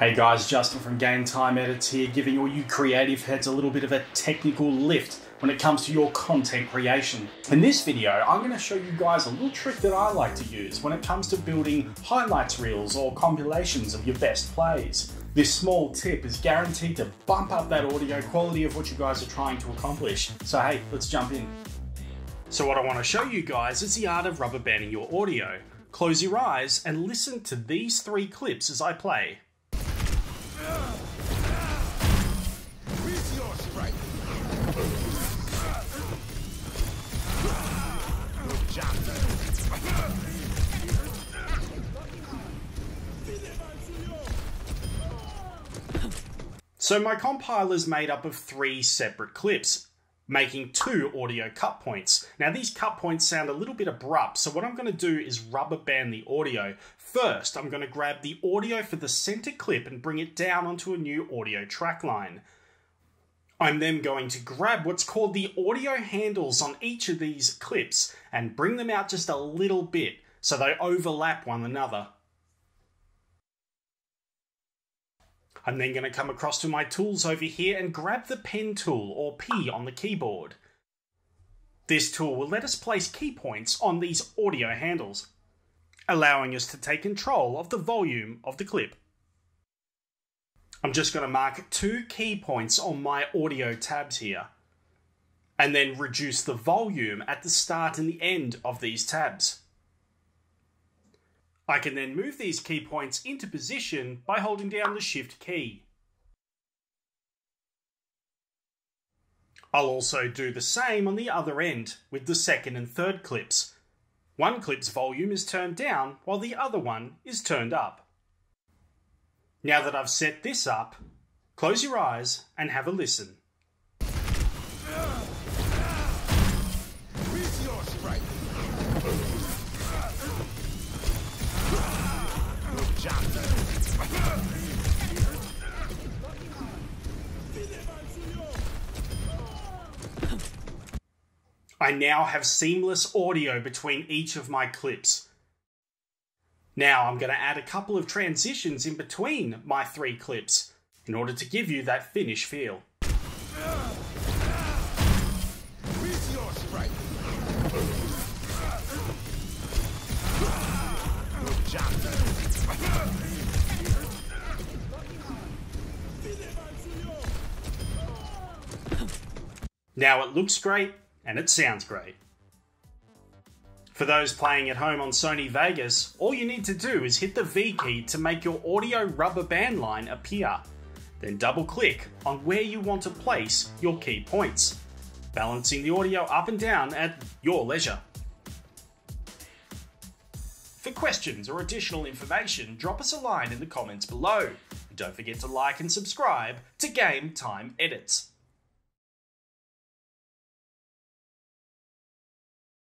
Hey guys, Justin from Game Time Edits here, giving all you creative heads a little bit of a technical lift when it comes to your content creation. In this video, I'm going to show you guys a little trick that I like to use when it comes to building highlights reels or compilations of your best plays. This small tip is guaranteed to bump up that audio quality of what you guys are trying to accomplish. So hey, let's jump in. So what I want to show you guys is the art of rubber banding your audio. Close your eyes and listen to these three clips as I play. So my compiler is made up of three separate clips, making two audio cut points. Now these cut points sound a little bit abrupt, so what I'm going to do is rubber band the audio. First, I'm going to grab the audio for the center clip and bring it down onto a new audio track line. I'm then going to grab what's called the audio handles on each of these clips and bring them out just a little bit so they overlap one another. I'm then going to come across to my tools over here and grab the pen tool, or P on the keyboard. This tool will let us place key points on these audio handles, allowing us to take control of the volume of the clip. I'm just going to mark two key points on my audio tabs here, and then reduce the volume at the start and the end of these tabs. I can then move these key points into position by holding down the Shift key. I'll also do the same on the other end with the second and third clips. One clip's volume is turned down while the other one is turned up. Now that I've set this up, close your eyes and have a listen. I now have seamless audio between each of my clips. Now I'm going to add a couple of transitions in between my three clips in order to give you that finish feel. Now it looks great and it sounds great. For those playing at home on Sony Vegas, all you need to do is hit the V key to make your audio rubber band line appear. Then double click on where you want to place your key points, balancing the audio up and down at your leisure. For questions or additional information, drop us a line in the comments below. And don't forget to like and subscribe to Game Time Edits.